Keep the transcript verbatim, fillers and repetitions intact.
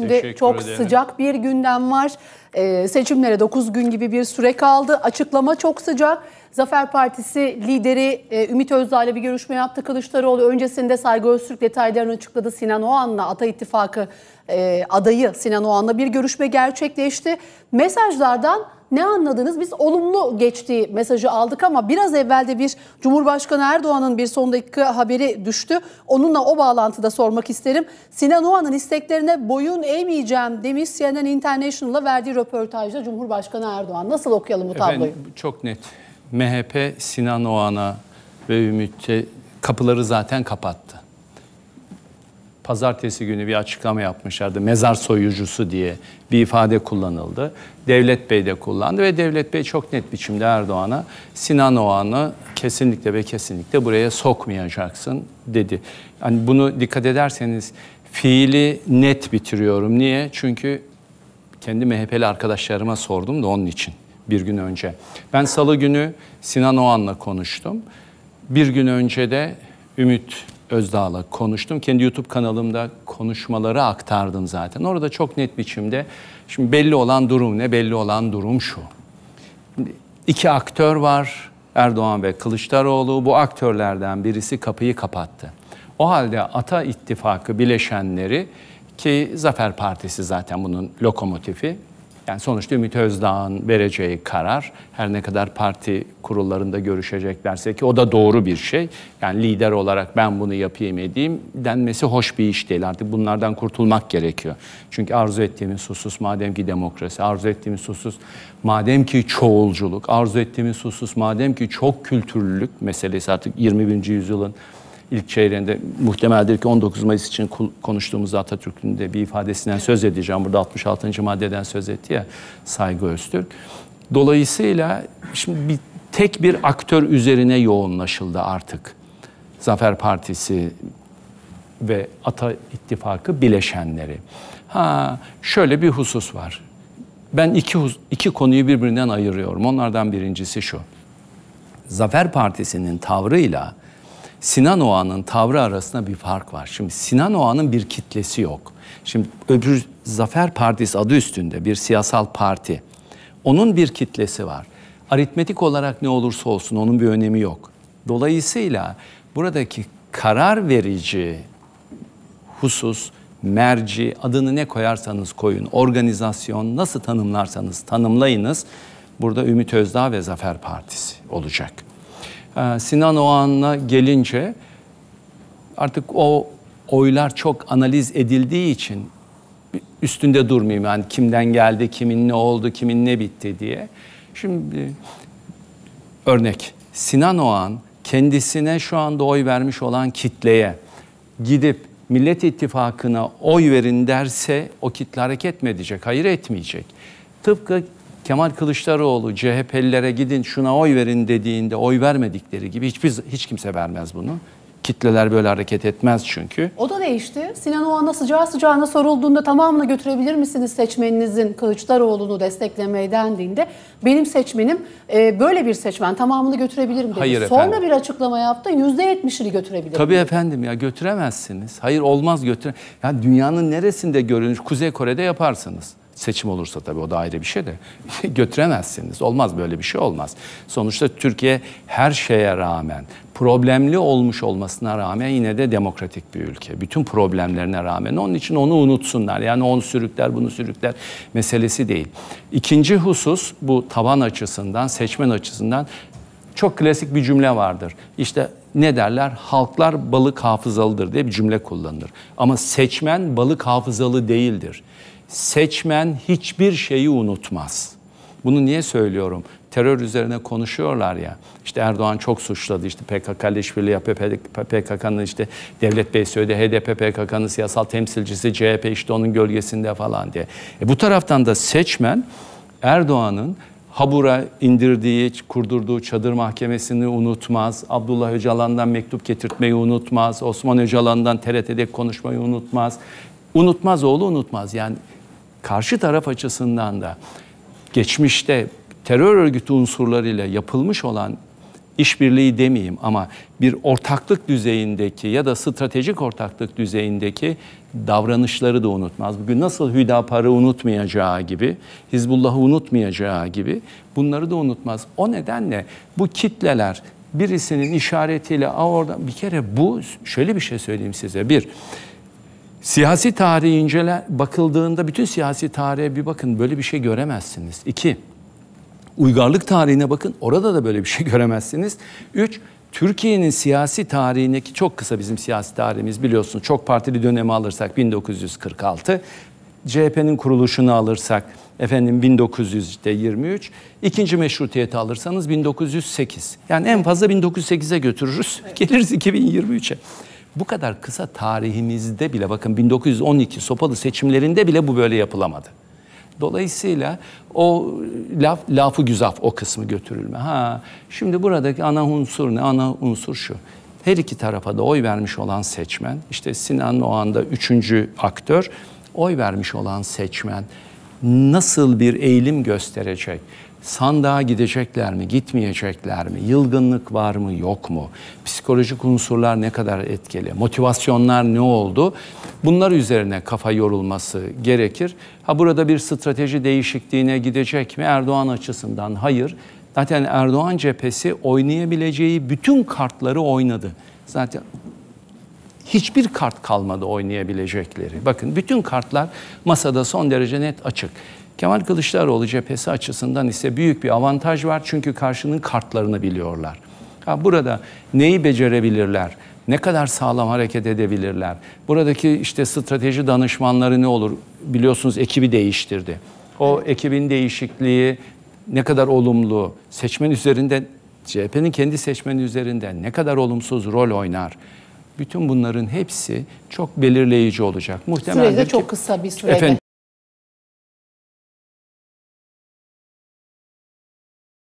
Şimdi teşekkür çok ederim. Sıcak bir gündem var. Ee, seçimlere dokuz gün gibi bir süre kaldı. Açıklama çok sıcak. Zafer Partisi lideri e, Ümit Özdağ ile bir görüşme yaptı Kılıçdaroğlu. Öncesinde Saygı Öztürk detaylarını açıkladı. Sinan Oğan'la, Ata İttifakı e, adayı Sinan Oğan'la bir görüşme gerçekleşti. Mesajlardan ne anladınız? Biz olumlu geçtiği mesajı aldık ama biraz evvelde bir Cumhurbaşkanı Erdoğan'ın bir son dakika haberi düştü. Onunla o bağlantıda sormak isterim. Sinan Oğan'ın isteklerine boyun eğmeyeceğim demiş C N N International'a verdiği röportajda Cumhurbaşkanı Erdoğan. Nasıl okuyalım bu tabloyu? Efendim, çok net. M H P Sinan Oğan'a ve Ümit'e kapıları zaten kapattı. Pazartesi günü bir açıklama yapmışlardı. Mezar soyucusu diye bir ifade kullanıldı. Devlet Bey de kullandı ve Devlet Bey çok net biçimde Erdoğan'a Sinan Oğan'ı kesinlikle ve kesinlikle buraya sokmayacaksın dedi. Yani bunu dikkat ederseniz fiili net bitiriyorum. Niye? Çünkü kendi M H P'li arkadaşlarıma sordum da onun için bir gün önce. Ben salı günü Sinan Oğan'la konuştum. Bir gün önce de Ümit Özdağ'la konuştum. Kendi YouTube kanalımda konuşmaları aktardım zaten. Orada çok net biçimde, şimdi belli olan durum ne? Belli olan durum şu. İki aktör var, Erdoğan ve Kılıçdaroğlu. Bu aktörlerden birisi kapıyı kapattı. O halde Ata İttifakı bileşenleri, ki Zafer Partisi zaten bunun lokomotifi, yani sonuçta Ümit Özdağ'ın vereceği karar, her ne kadar parti kurullarında görüşeceklerse, ki o da doğru bir şey. Yani lider olarak ben bunu yapayım edeyim denmesi hoş bir iş değil. Artık bunlardan kurtulmak gerekiyor. Çünkü arzu ettiğimiz husus madem ki demokrasi, arzu ettiğimiz husus madem ki çoğulculuk, arzu ettiğimiz husus madem ki çok kültürlülük meselesi artık yirmi birinci yüzyılın İlk çeyreğinde, muhtemeldir ki on dokuz Mayıs için konuştuğumuz Atatürk'ün de bir ifadesinden söz edeceğim. Burada altmış altıncı maddeden söz etti ya Saygı Öztürk. Dolayısıyla şimdi bir, tek bir aktör üzerine yoğunlaşıldı artık. Zafer Partisi ve Ata İttifakı bileşenleri. Ha, şöyle bir husus var. Ben iki, iki konuyu birbirinden ayırıyorum. Onlardan birincisi şu. Zafer Partisi'nin tavrıyla Sinan Oğan'ın tavrı arasında bir fark var. Şimdi Sinan Oğan'ın bir kitlesi yok. Şimdi öbür Zafer Partisi adı üstünde bir siyasal parti. Onun bir kitlesi var. Aritmetik olarak ne olursa olsun onun bir önemi yok. Dolayısıyla buradaki karar verici husus, merci, adını ne koyarsanız koyun, organizasyon, nasıl tanımlarsanız tanımlayınız, burada Ümit Özdağ ve Zafer Partisi olacak. Sinan Oğan'a gelince artık o oylar çok analiz edildiği için üstünde durmayayım. Yani kimden geldi, kimin ne oldu, kimin ne bitti diye. Şimdi örnek Sinan Oğan kendisine şu anda oy vermiş olan kitleye gidip Millet İttifakına oy verin derse o kitle hareket mi edecek? Hayır, etmeyecek. Tıpkı Kemal Kılıçdaroğlu C H P'lilere gidin şuna oy verin dediğinde oy vermedikleri gibi hiçbir hiç kimse vermez bunu. Kitleler böyle hareket etmez çünkü. O da değişti. Sinan Oğan'a sıcağı sıcağına sorulduğunda tamamına götürebilir misiniz seçmeninizin Kılıçdaroğlu'nu desteklemeye dendiğinde benim seçmenim e, böyle bir seçmen tamamını götürebilir mi dedi. Hayır, sonra efendim bir açıklama yaptı yüzde yetmişini götürebilir mi? Tabii dedi efendim, ya götüremezsiniz. Hayır, olmaz götüre. Ya dünyanın neresinde görülür? Kuzey Kore'de yaparsınız. Seçim olursa tabii, o da ayrı bir şey de götüremezsiniz. Olmaz, böyle bir şey olmaz. Sonuçta Türkiye her şeye rağmen, problemli olmuş olmasına rağmen yine de demokratik bir ülke. Bütün problemlerine rağmen, onun için onu unutsunlar. Yani onu sürükler, bunu sürükler meselesi değil. İkinci husus, bu taban açısından, seçmen açısından çok klasik bir cümle vardır. İşte ne derler? Halklar balık hafızalıdır diye bir cümle kullanılır. Ama seçmen balık hafızalı değildir. Seçmen hiçbir şeyi unutmaz. Bunu niye söylüyorum? Terör üzerine konuşuyorlar ya. İşte Erdoğan çok suçladı. İşte P K K'lı işbirliği yapıyor. P K K'nın işte Devlet Bey söyledi. H D P P K K'nın siyasal temsilcisi, C H P işte onun gölgesinde falan diye. E bu taraftan da seçmen Erdoğan'ın Habur'a indirdiği, kurdurduğu çadır mahkemesini unutmaz. Abdullah Öcalan'dan mektup getirtmeyi unutmaz. Osman Öcalan'dan T R T'de konuşmayı unutmaz. Unutmaz, oğlu unutmaz. Yani karşı taraf açısından da geçmişte terör örgütü unsurlarıyla yapılmış olan işbirliği demeyeyim ama bir ortaklık düzeyindeki ya da stratejik ortaklık düzeyindeki davranışları da unutmaz. Bugün nasıl Hüdapar'ı unutmayacağı gibi, Hizbullah'ı unutmayacağı gibi bunları da unutmaz. O nedenle bu kitleler birisinin işaretiyle oradan bir kere bu, şöyle bir şey söyleyeyim size, bir siyasi tarihi incele bakıldığında bütün siyasi tarihe bir bakın, böyle bir şey göremezsiniz. İki, uygarlık tarihine bakın, orada da böyle bir şey göremezsiniz. Üç, Türkiye'nin siyasi tarihindeki çok kısa bizim siyasi tarihimiz biliyorsunuz, çok partili dönemi alırsak bin dokuz yüz kırk altı, C H P'nin kuruluşunu alırsak efendim bin dokuz yüz yirmi üç, ikinci meşrutiyeti alırsanız bin dokuz yüz sekiz. Yani en fazla bin dokuz yüz sekize götürürüz, evet. Geliriz iki bin yirmi üçe. Bu kadar kısa tarihimizde bile bakın bin dokuz yüz on iki sopalı seçimlerinde bile bu böyle yapılamadı. Dolayısıyla o laf, lafı güzaf o kısmı götürülme. Ha, şimdi buradaki ana unsur ne? Ana unsur şu. Her iki tarafa da oy vermiş olan seçmen, işte Sinan Oğan da üçüncü aktör, oy vermiş olan seçmen nasıl bir eğilim gösterecek? Sandığa gidecekler mi, gitmeyecekler mi? Yılgınlık var mı, yok mu? Psikolojik unsurlar ne kadar etkili? Motivasyonlar ne oldu? Bunlar üzerine kafa yorulması gerekir. Ha, burada bir strateji değişikliğine gidecek mi? Erdoğan açısından hayır. Zaten Erdoğan cephesi oynayabileceği bütün kartları oynadı. Zaten hiçbir kart kalmadı oynayabilecekleri. Bakın bütün kartlar masada son derece net açık. Kemal Kılıçdaroğlu cephesi açısından ise büyük bir avantaj var. Çünkü karşının kartlarını biliyorlar. Ha, burada neyi becerebilirler? Ne kadar sağlam hareket edebilirler? Buradaki işte strateji danışmanları ne olur? Biliyorsunuz ekibi değiştirdi. O ekibin değişikliği ne kadar olumlu? Seçmen üzerinde, C H P'nin kendi seçmeni üzerinde ne kadar olumsuz rol oynar? Bütün bunların hepsi çok belirleyici olacak. Muhtemelen sürede çok kısa bir sürede. Efendim,